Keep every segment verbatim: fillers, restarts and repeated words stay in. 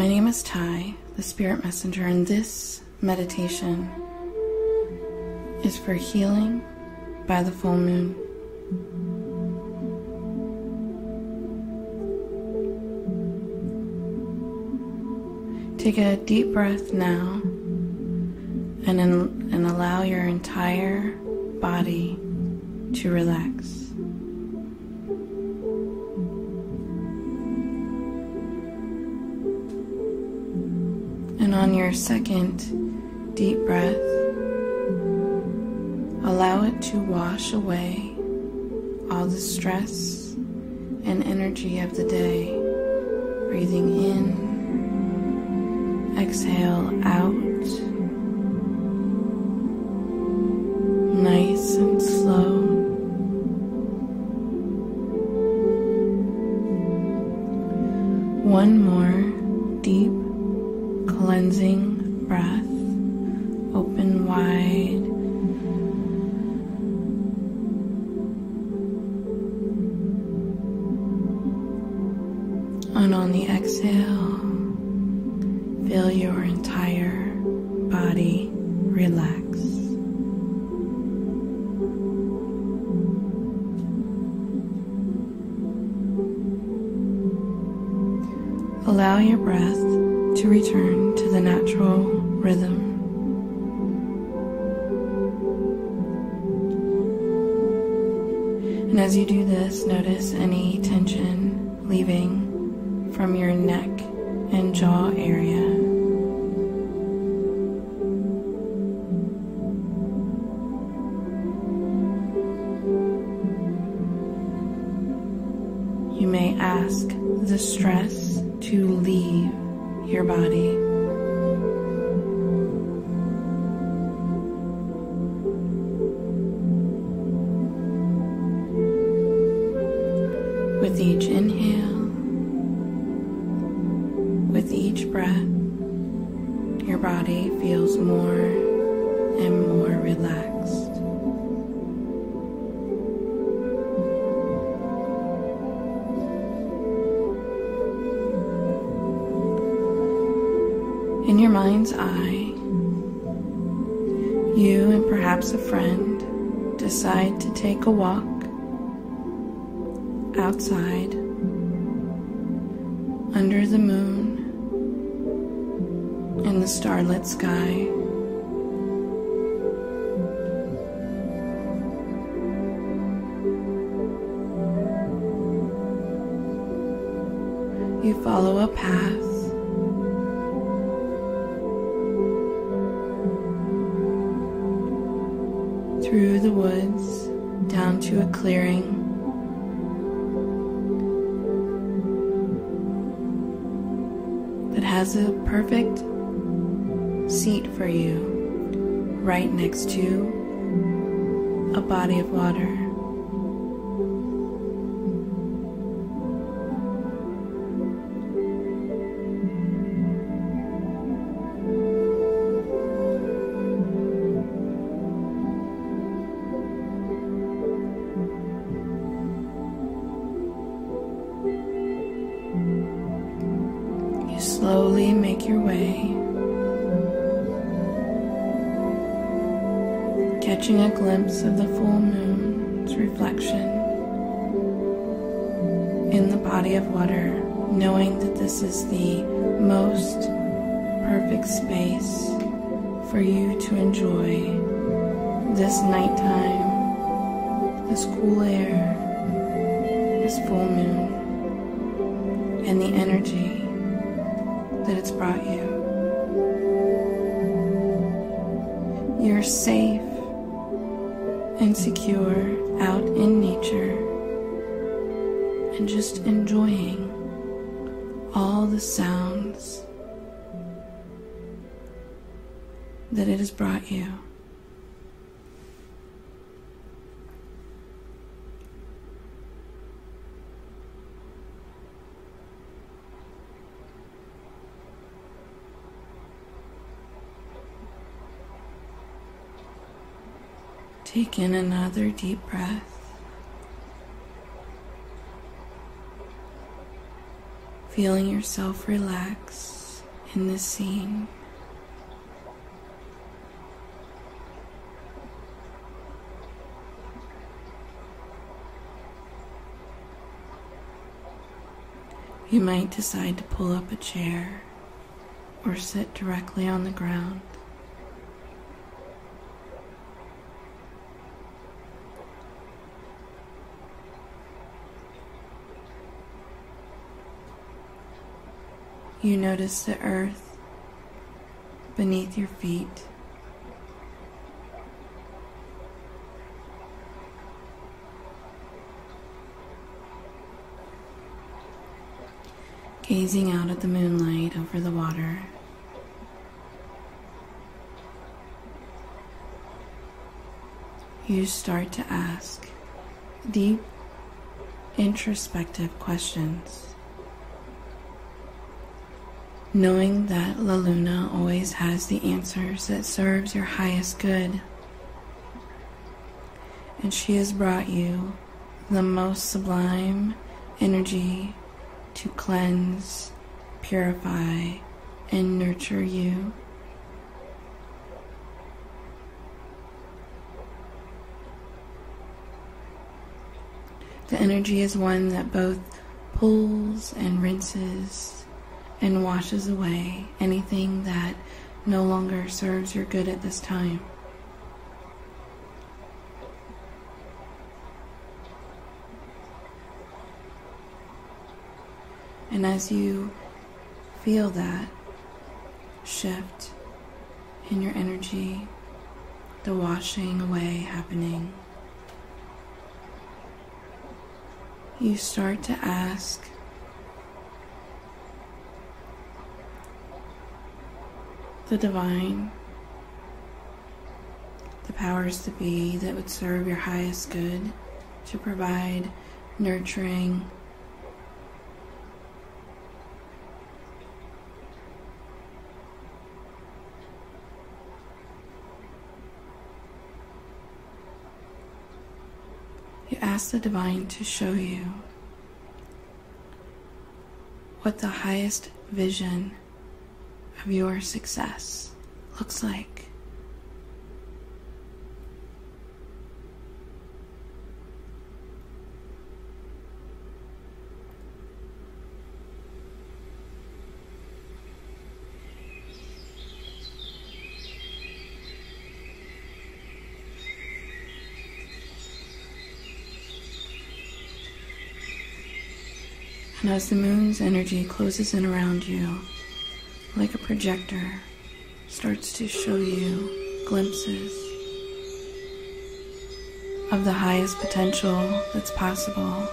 My name is Ty, the Spirit Messenger, and this meditation is for healing by the full moon. Take a deep breath now and, in, and allow your entire body to relax. And on your second deep breath, allow it to wash away all the stress and energy of the day, breathing in. Exhale out, nice and slow. One more deep cleansing breath, open wide. And on the exhale, feel your entire body relax. Allow your breath to return to the natural rhythm. And as you do this, notice any tension leaving from your neck and jaw area. You may ask the stress to leave your body. With each inhale, with each breath, your body feels more and more relaxed. In your mind's eye, you and perhaps a friend decide to take a walk outside under the moon in the starlit sky. You follow a path. Through the woods, down to a clearing. That has a perfect seat for you, right next to a body of water. Slowly make your way, catching a glimpse of the full moon's reflection in the body of water, knowing that this is the most perfect space for you to enjoy this nighttime, this cool air, this full moon, and the energy that it's brought you. You're safe and secure out in nature and just enjoying all the sounds that it has brought you. Take in another deep breath, feeling yourself relax. in the scene. You might decide to pull up a chair or sit directly on the ground. You notice the earth beneath your feet. Gazing out at the moonlight over the water. You start to ask deep, introspective questions, knowing that La Luna always has the answers that serves your highest good, and she has brought you the most sublime energy to cleanse, purify, and nurture you. The energy is one that both pulls and rinses and washes away anything that no longer serves your good at this time. And as you feel that shift in your energy, the washing away happening, you start to ask, the divine, the powers to be that would serve your highest good, to provide nurturing, ask the divine to show you what the highest vision of your success looks like. And as the moon's energy closes in around you, like a projector, starts to show you glimpses of the highest potential that's possible,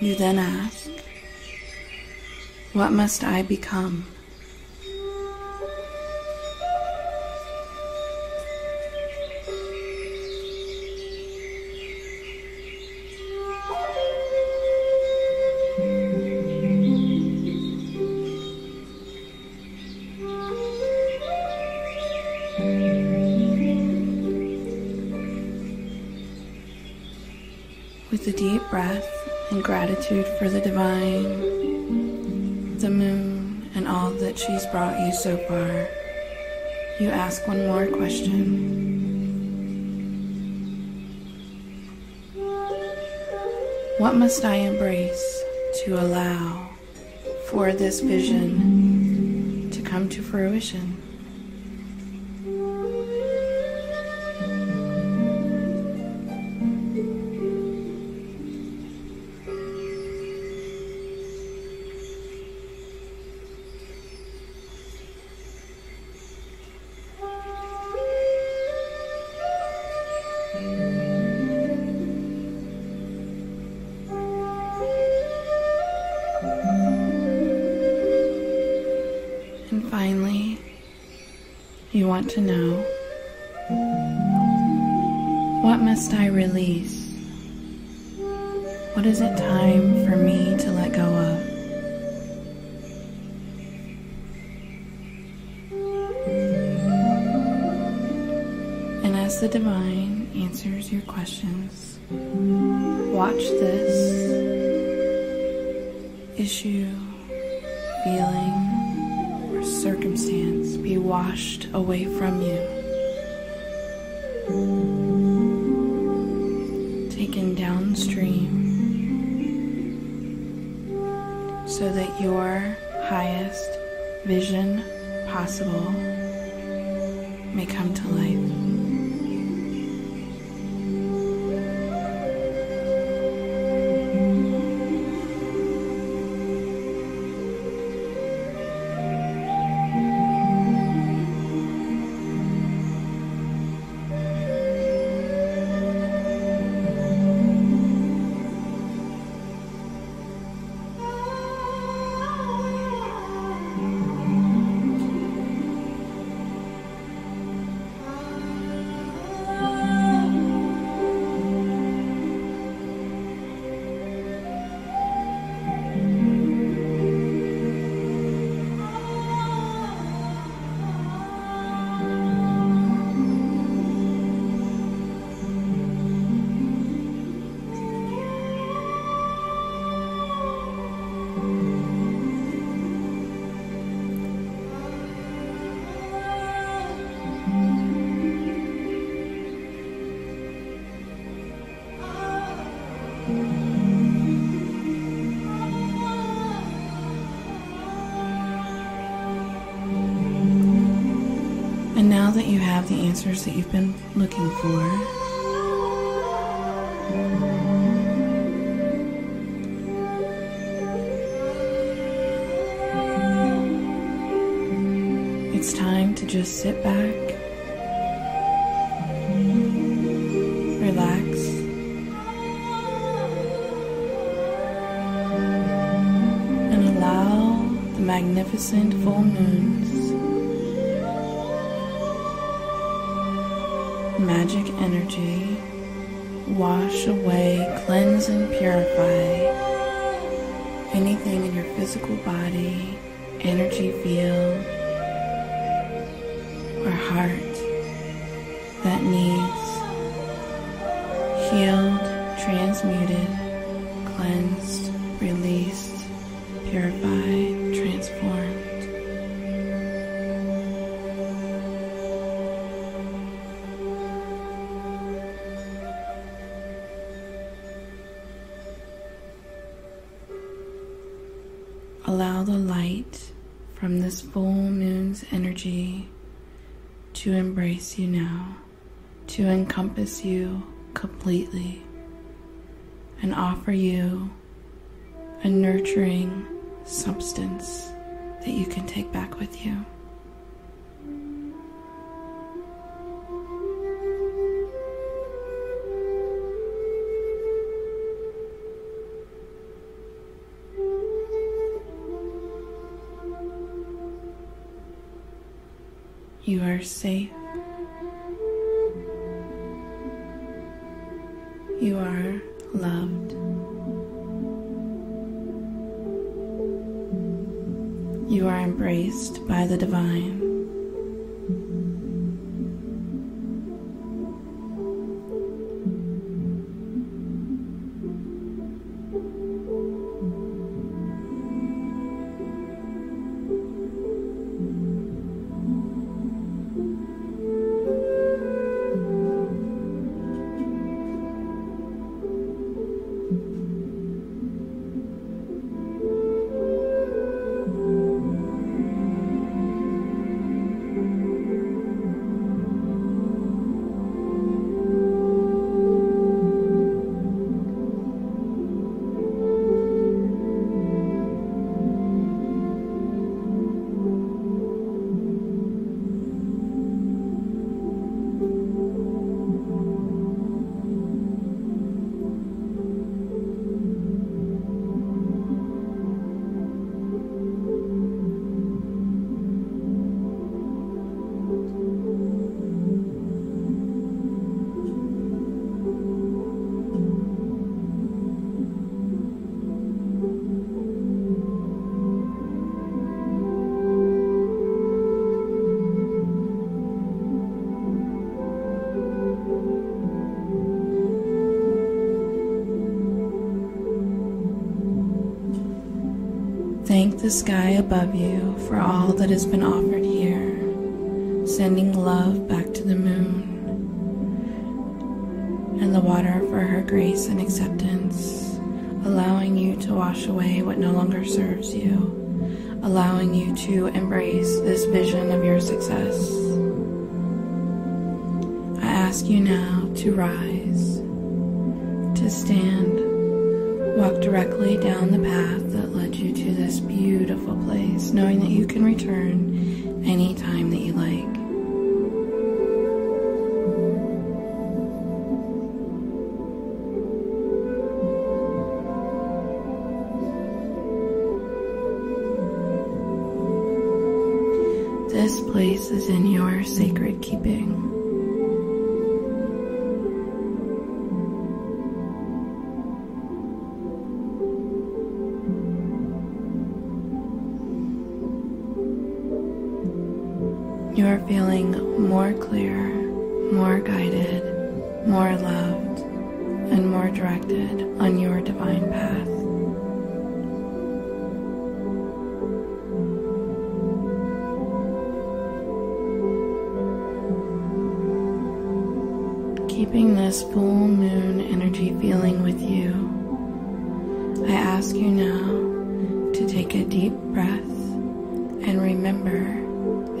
you then ask, what must I become? With a deep breath and gratitude for the divine, the moon, and all that she's brought you so far, you ask one more question. What must I embrace to allow for this vision to come to fruition? And finally, you want to know, what must I release? What is it time for me to let go of? And as the divine answers your questions, watch this issue, feeling, circumstance be washed away from you, taken downstream, so that your highest vision possible may come to life. And now that you have the answers that you've been looking for, it's time to just sit back, relax, and allow the magnificent full moons, magic energy, wash away, cleanse and purify anything in your physical body, energy field, or heart that needs healed, transmuted, cleansed, released, purified, transformed. Allow the light from this full moon's energy to embrace you now, to encompass you completely, and offer you a nurturing substance that you can take back with you. You are safe. You are loved. You are embraced by the divine. Thank the sky above you for all that has been offered here, sending love back to the moon and the water for her grace and acceptance, allowing you to wash away what no longer serves you, allowing you to embrace this vision of your success. I ask you now to rise, to stand, walk directly down the path that led you to this beautiful place, knowing that you can return any time that you like. This place is in your sacred keeping. You are feeling more clear, more guided, more loved, and more directed on your divine path. Keeping this full moon energy feeling with you, I ask you now to take a deep breath and remember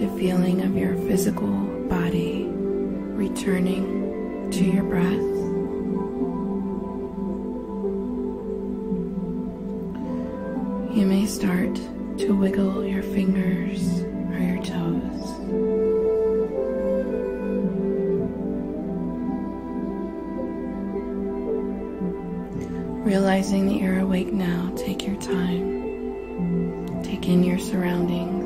the feeling of your physical body returning to your breath. You may start to wiggle your fingers or your toes. Realizing that you're awake now, take your time. Take in your surroundings.